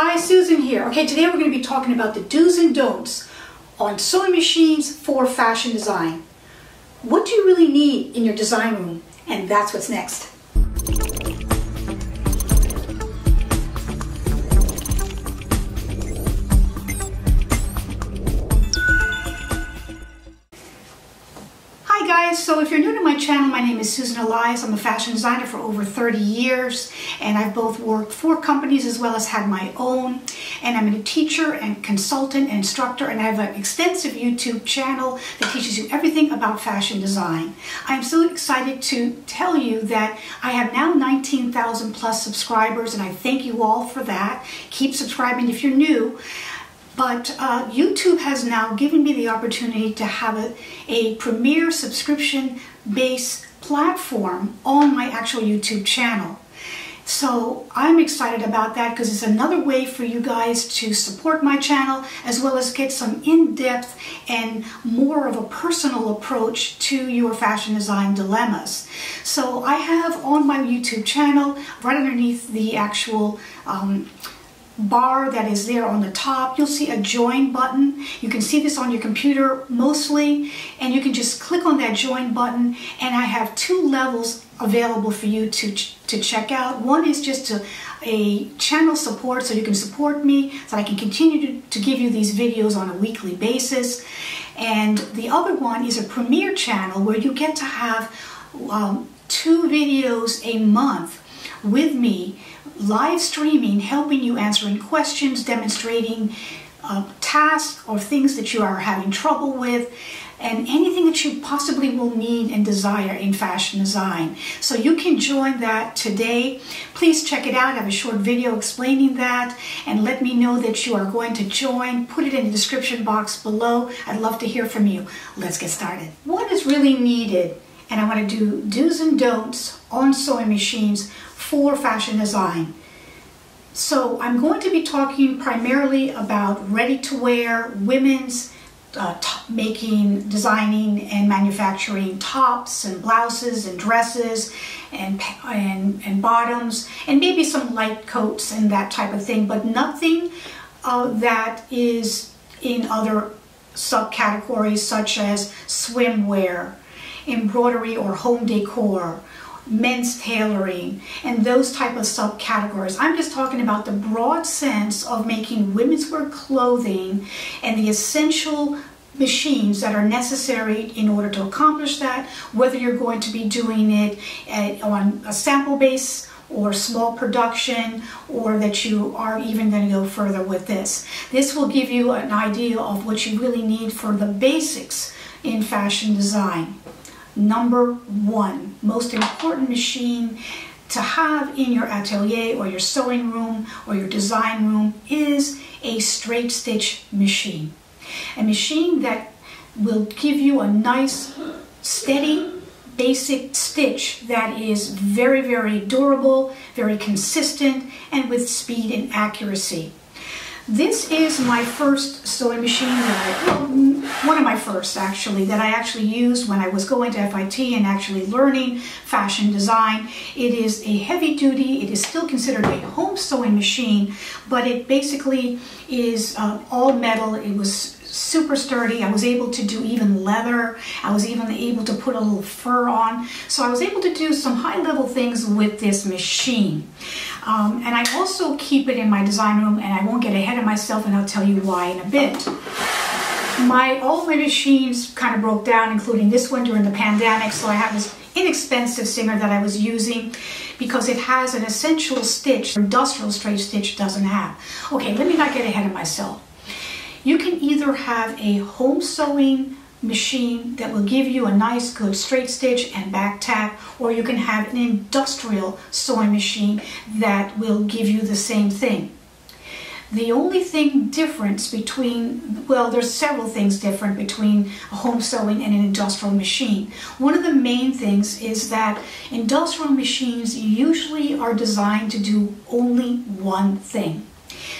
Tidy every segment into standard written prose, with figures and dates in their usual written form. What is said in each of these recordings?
Hi, Susan here. Okay, today we're going to be talking about the do's and don'ts on sewing machines for fashion design. What do you really need in your design room? And that's what's next. Hi guys, so if you're new to my channel, my name is Susan Elias. I'm a fashion designer for over 30 years and I've both worked for companies as well as had my own. And I'm a teacher and consultant and instructor, and I have an extensive YouTube channel that teaches you everything about fashion design. I'm so excited to tell you that I have now 19,000 plus subscribers, and I thank you all for that. Keep subscribing if you're new. But YouTube has now given me the opportunity to have a premier subscription-based platform on my actual YouTube channel. So I'm excited about that because it's another way for you guys to support my channel as well as get some in-depth and more of a personal approach to your fashion design dilemmas. So I have on my YouTube channel, right underneath the actual bar that is there on the top, you'll see a join button. You can see this on your computer mostly, and you can just click on that join button, and I have two levels available for you to check out. One is just a channel support, so you can support me so I can continue to give you these videos on a weekly basis. And the other one is a premiere channel where you get to have two videos a month with me, live streaming, helping you, answering questions, demonstrating tasks or things that you are having trouble with, and anything that you possibly will need and desire in fashion design. So you can join that today. Please check it out. I have a short video explaining that, and let me know that you are going to join. Put it in the description box below. I'd love to hear from you. Let's get started. What is really needed? And I want to do do's and don'ts on sewing machines for fashion design. So I'm going to be talking primarily about ready-to-wear, women's making, designing, and manufacturing tops and blouses and dresses and bottoms, and maybe some light coats and that type of thing, but nothing that is in other subcategories such as swimwear, embroidery or home decor, men's tailoring, and those type of subcategories. I'm just talking about the broad sense of making women's wear clothing and the essential machines that are necessary in order to accomplish that, whether you're going to be doing it on a sample base or small production, or that you are even going to go further with this. This will give you an idea of what you really need for the basics in fashion design. Number one, most important machine to have in your atelier or your sewing room or your design room is a straight stitch machine. A machine that will give you a nice, steady, basic stitch that is very, very durable, very consistent, and with speed and accuracy. This is my first sewing machine that one of my first actually, that I actually used when I was going to FIT and actually learning fashion design. It is a heavy duty, it is still considered a home sewing machine, but it basically is all metal. It was super sturdy. I was able to do even leather. I was even able to put a little fur on. So I was able to do some high level things with this machine. And I also keep it in my design room, and I won't get ahead of myself, and I'll tell you why in a bit. All my machines kind of broke down, including this one during the pandemic, so I have this inexpensive Singer that I was using because it has an essential stitch, industrial straight stitch doesn't have. Okay, let me not get ahead of myself. You can either have a home sewing machine that will give you a nice good straight stitch and back tack, or you can have an industrial sewing machine that will give you the same thing. The only thing difference between, well, there's several things different between a home sewing and an industrial machine. One of the main things is that industrial machines usually are designed to do only one thing.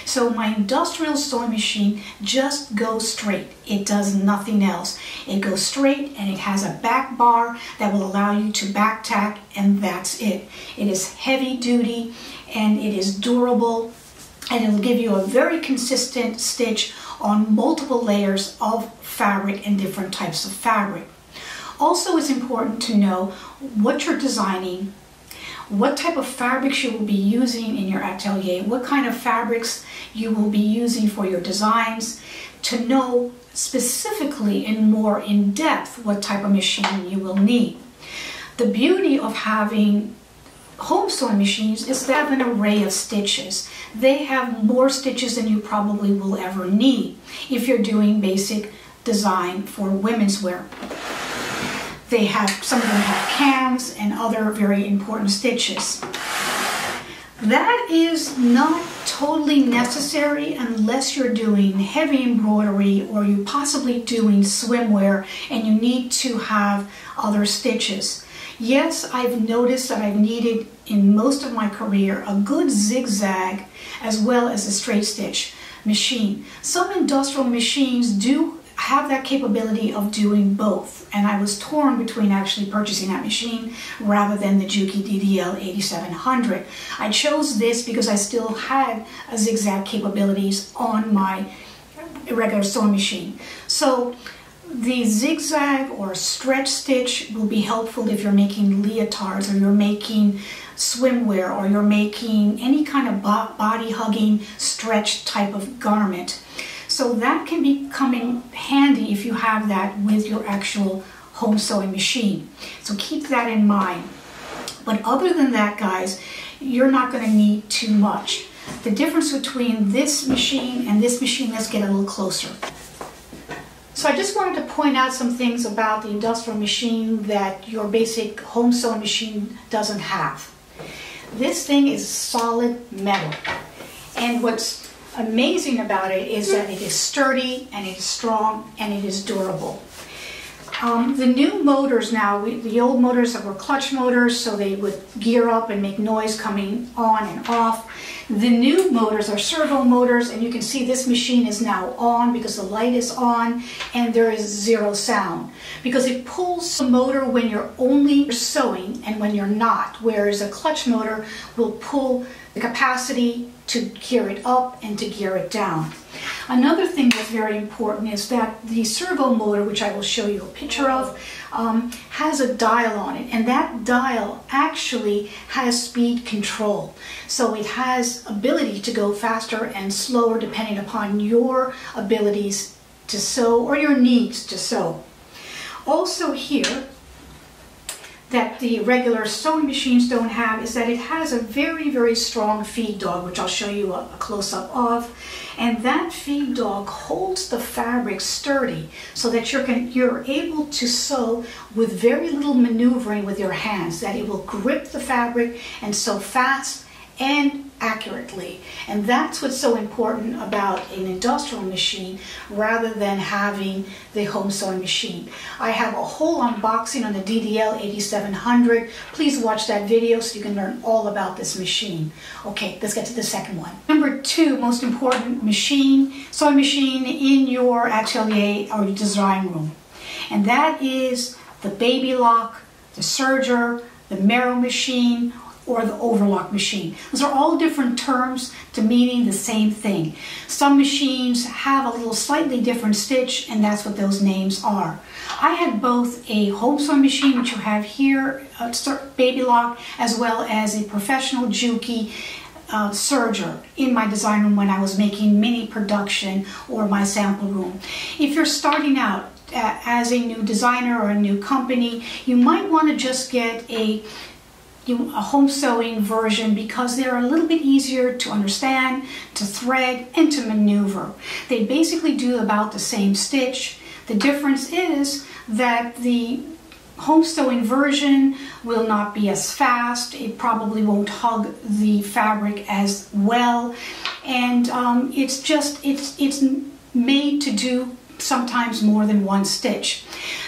So my industrial sewing machine just goes straight. It does nothing else. It goes straight, and it has a back bar that will allow you to back tack, and that's it. It is heavy duty, and it is durable, and it'll give you a very consistent stitch on multiple layers of fabric and different types of fabric. Also, it's important to know what you're designing, what type of fabrics you will be using in your atelier, what kind of fabrics you will be using for your designs, to know specifically and more in depth what type of machine you will need. The beauty of having home sewing machines is they have an array of stitches. They have more stitches than you probably will ever need if you're doing basic design for women's wear. They have, some of them have cams and other very important stitches. That is not totally necessary unless you're doing heavy embroidery or you're possibly doing swimwear and you need to have other stitches. Yes, I've noticed that I've needed in most of my career a good zigzag as well as a straight stitch machine. Some industrial machines do have that capability of doing both, and I was torn between actually purchasing that machine rather than the Juki DDL 8700. I chose this because I still had a zigzag capabilities on my regular sewing machine. So the zigzag or stretch stitch will be helpful if you're making leotards or you're making swimwear or you're making any kind of body hugging stretch type of garment. So that can be coming handy if you have that with your actual home sewing machine. So keep that in mind. But other than that, guys, you're not going to need too much. The difference between this machine and this machine, let's get a little closer. So I just wanted to point out some things about the industrial machine that your basic home sewing machine doesn't have. This thing is solid metal, and what's amazing about it is that it is sturdy and it is strong and it is durable. The new motors now, the old motors that were clutch motors, so they would gear up and make noise coming on and off. The new motors are servo motors, and you can see this machine is now on because the light is on and there is zero sound. Because it pulls the motor when you're only sewing and when you're not, whereas a clutch motor will pull the capacity to gear it up and to gear it down. Another thing that's very important is that the servo motor, which I will show you a picture of, has a dial on it, and that dial actually has speed control. So it has ability to go faster and slower depending upon your abilities to sew or your needs to sew. Also here, that the regular sewing machines don't have is that it has a very, very strong feed dog, which I'll show you a close-up of. And that feed dog holds the fabric sturdy so that you're able to sew with very little maneuvering with your hands, that it will grip the fabric and sew fast and accurately. And that's what's so important about an industrial machine rather than having the home sewing machine. I have a whole unboxing on the DDL 8700. Please watch that video so you can learn all about this machine. Okay, let's get to the second one. Number two, most important machine, sewing machine in your atelier or your design room. And that is the Baby Lock, the serger, the Marrow machine, or the overlock machine. Those are all different terms to meaning the same thing. Some machines have a little slightly different stitch, and that's what those names are. I had both a home sewing machine, which you have here, Baby Lock, as well as a professional Juki serger in my design room when I was making mini production or my sample room. If you're starting out as a new designer or a new company, you might want to just get a home sewing version because they're a little bit easier to understand, to thread, and to maneuver. They basically do about the same stitch. The difference is that the home sewing version will not be as fast. It probably won't hug the fabric as well, and it's made to do sometimes more than one stitch.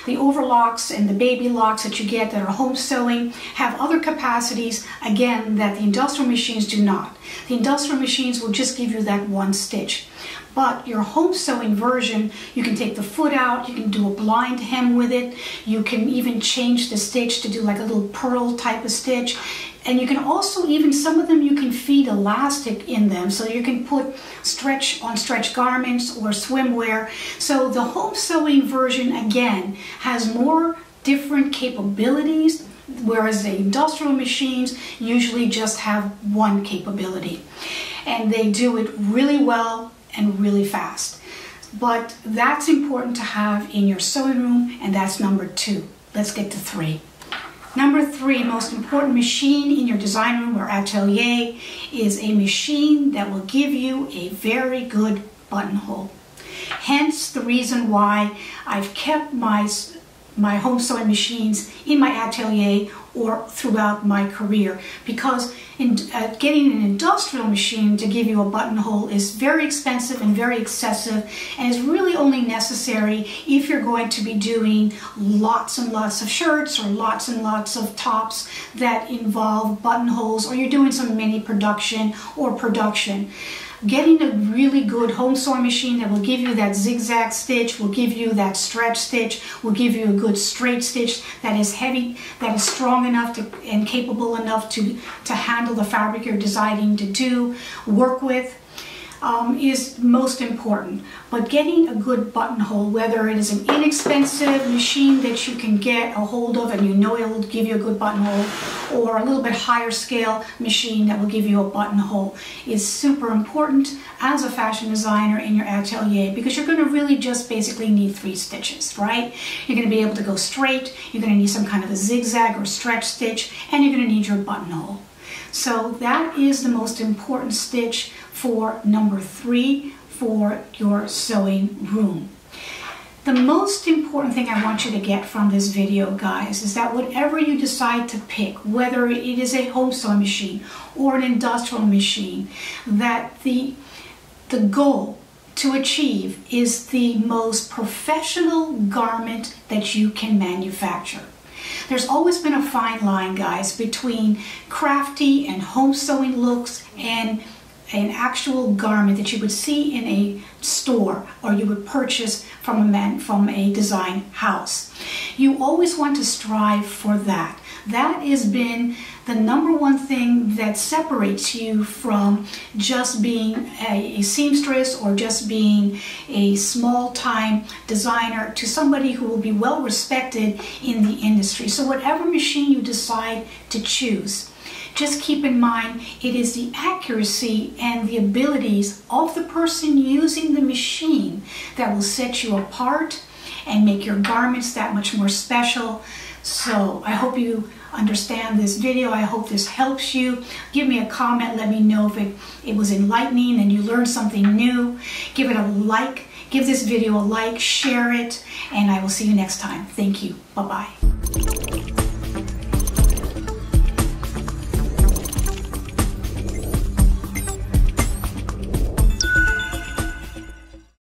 The overlocks and the baby locks that you get that are home sewing have other capacities, again, that the industrial machines do not. The industrial machines will just give you that one stitch. But your home sewing version, you can take the foot out, you can do a blind hem with it, you can even change the stitch to do like a little pearl type of stitch. And you can also, even some of them, you can feed elastic in them, so you can put stretch on stretch garments or swimwear. So the home sewing version, again, has more different capabilities, whereas the industrial machines usually just have one capability. And they do it really well and really fast. But that's important to have in your sewing room, and that's number two. Let's get to three. Number three, most important machine in your design room or atelier is a machine that will give you a very good buttonhole. Hence the reason why I've kept my home sewing machines in my atelier or throughout my career, because getting an industrial machine to give you a buttonhole is very expensive and very excessive, and is really only necessary if you're going to be doing lots and lots of shirts or lots and lots of tops that involve buttonholes, or you're doing some mini production or production. Getting a really good home sewing machine that will give you that zigzag stitch, will give you that stretch stitch, will give you a good straight stitch that is heavy, that is strong enough to, and capable enough to handle the fabric you're deciding to work with, is most important. But getting a good buttonhole, whether it is an inexpensive machine that you can get a hold of and you know it will give you a good buttonhole, or a little bit higher scale machine that will give you a buttonhole, is super important as a fashion designer in your atelier, because you're going to really just basically need three stitches, right? You're going to be able to go straight, you're going to need some kind of a zigzag or stretch stitch, and you're going to need your buttonhole. So that is the most important stitch for number three for your sewing room. The most important thing I want you to get from this video, guys, is that whatever you decide to pick, whether it is a home sewing machine or an industrial machine, that the goal to achieve is the most professional garment that you can manufacture. There's always been a fine line, guys, between crafty and home sewing looks and an actual garment that you would see in a store or you would purchase from a design house. You always want to strive for that. That has been the number one thing that separates you from just being a seamstress or just being a small-time designer to somebody who will be well respected in the industry. So whatever machine you decide to choose, just keep in mind it is the accuracy and the abilities of the person using the machine that will set you apart and make your garments that much more special. So I hope you understand this video. I hope this helps you. Give me a comment. Let me know if it was enlightening and you learned something new. Give it a like. Give this video a like. Share it. And I will see you next time. Thank you. Bye-bye.